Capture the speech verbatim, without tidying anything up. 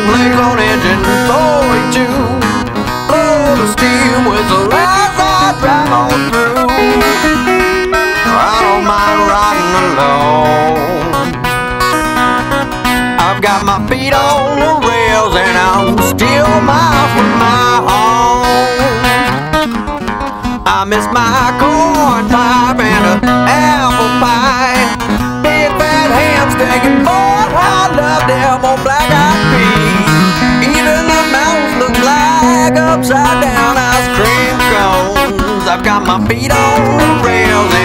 don't blink on engine forty-two. Blow the steam with the lights that drive on through. I don't mind riding alone. I've got my feet on the rails and I'm still miles from my home. I miss my corn pipe and a apple pie. Big fat hams taking more. I love them old black-eyed peas. Even the mountains look like upside-down ice cream cones. I've got my feet on the rails.